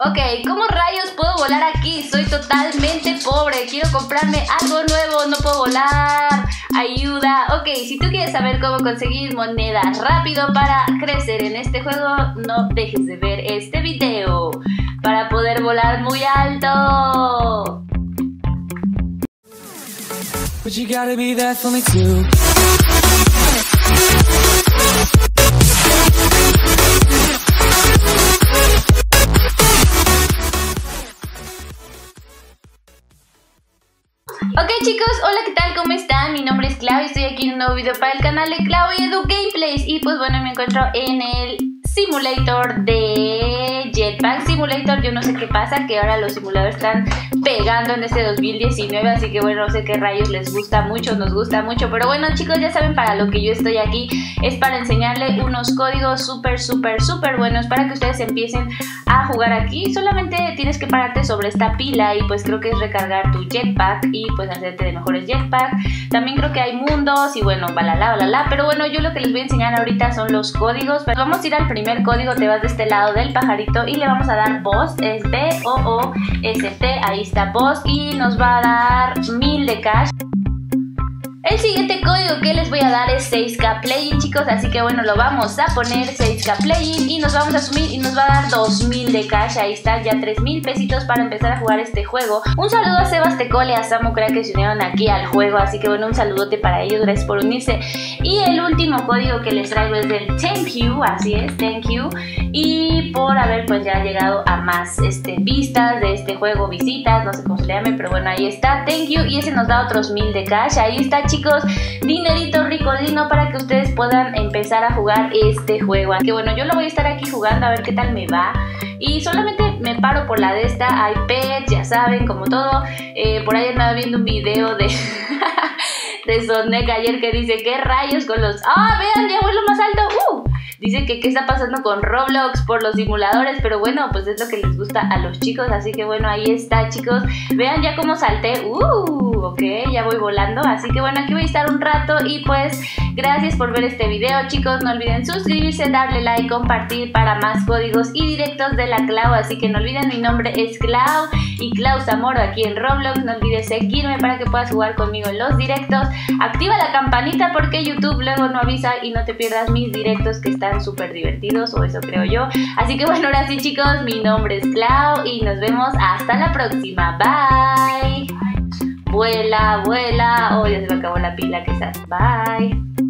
Ok, ¿cómo rayos puedo volar aquí? Soy totalmente pobre, quiero comprarme algo nuevo, no puedo volar, ayuda. Ok, si tú quieres saber cómo conseguir monedas rápido para crecer en este juego, no dejes de ver este video para poder volar muy alto. But you gotta be there for me too. Ok chicos, hola, ¿qué tal? ¿Cómo están? Mi nombre es Clau y estoy aquí en un nuevo video para el canal de Clau y Edu Gameplays. Y pues bueno, me encuentro en el simulator de Jetpack Simulator. Yo no sé qué pasa, que ahora los simuladores están pegando en este 2019. Así que bueno, no sé qué rayos les gusta mucho, nos gusta mucho. Pero bueno chicos, ya saben, para lo que yo estoy aquí es para enseñarles unos códigos súper buenos para que ustedes empiecen a jugar aquí. Solamente tienes que pararte sobre esta pila y pues creo que es recargar tu jetpack y pues hacerte de mejores jetpack. También creo que hay mundos y bueno, balala. Pero bueno, yo lo que les voy a enseñar ahorita son los códigos. Vamos a ir al primer código, te vas de este lado del pajarito y le vamos a dar boss, es B-O-O-S-T, ahí está boss, y nos va a dar 1000 de cash. El siguiente código que les voy a dar es 6K Playing, chicos, así que bueno, lo vamos a poner 6K Playing y nos vamos a sumir y nos va a dar 2000 de cash, ahí está, ya 3000 pesitos para empezar a jugar este juego. Un saludo a Sebastecol y a Samu, creo que se unieron aquí al juego, así que bueno, un saludote para ellos, gracias por unirse. Y el último código que les traigo es del thank you, así es, thank you, y por haber pues ya llegado a más vistas de este juego, visitas, no sé cómo se le llame, pero bueno, ahí está, thank you, y ese nos da otros 1000 de cash, ahí está, chicos. Chicos, dinerito ricolino para que ustedes puedan empezar a jugar este juego. Así que bueno, yo lo voy a estar aquí jugando a ver qué tal me va. Y solamente me paro por la de esta. Hay pets, ya saben, como todo. Por ahí andaba viendo un video de de Sonek ayer que dice, ¿qué rayos con los...? ¡Ah, vean, ya vuelo más alto! Dice que qué está pasando con Roblox por los simuladores, pero bueno, pues es lo que les gusta a los chicos, así que bueno, ahí está chicos, vean ya cómo salté, ok, ya voy volando, así que bueno, aquí voy a estar un rato y pues gracias por ver este video chicos, no olviden suscribirse, darle like, compartir para más códigos y directos de la Clau, así que no olviden, mi nombre es Clau y Clau Zamora aquí en Roblox, no olvides seguirme para que puedas jugar conmigo en los directos, activa la campanita porque YouTube luego no avisa y no te pierdas mis directos que están súper divertidos, o eso creo yo. Así que bueno, ahora sí chicos, mi nombre es Clau y nos vemos hasta la próxima. Bye. Vuela, vuela. Oh, ya se me acabó la pila quizás. Bye.